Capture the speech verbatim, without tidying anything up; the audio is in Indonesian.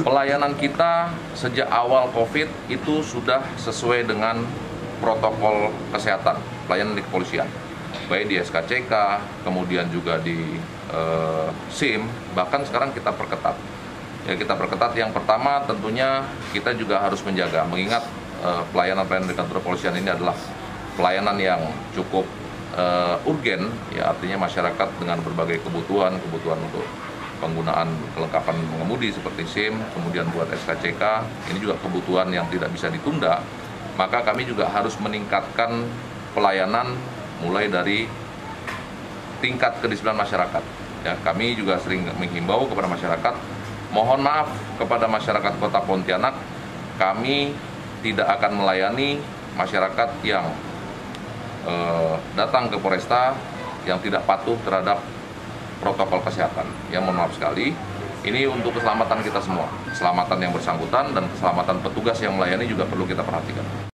Pelayanan kita sejak awal COVID itu sudah sesuai dengan protokol kesehatan pelayanan di kepolisian, baik di S K C K, kemudian juga di eh, S I M, bahkan sekarang kita perketat. Ya, kita perketat yang pertama tentunya kita juga harus menjaga, mengingat eh, pelayanan-pelayanan di kantor kepolisian ini adalah pelayanan yang cukup eh, urgen, ya artinya masyarakat dengan berbagai kebutuhan, kebutuhan untuk penggunaan kelengkapan pengemudi seperti S I M, kemudian buat S K C K, ini juga kebutuhan yang tidak bisa ditunda, maka kami juga harus meningkatkan pelayanan mulai dari tingkat kedisiplinan masyarakat. Ya, kami juga sering menghimbau kepada masyarakat, mohon maaf kepada masyarakat Kota Pontianak, kami tidak akan melayani masyarakat yang eh, datang ke Polresta yang tidak patuh terhadap protokol kesehatan. Ya, mohon maaf sekali, ini untuk keselamatan kita semua, keselamatan yang bersangkutan dan keselamatan petugas yang melayani juga perlu kita perhatikan.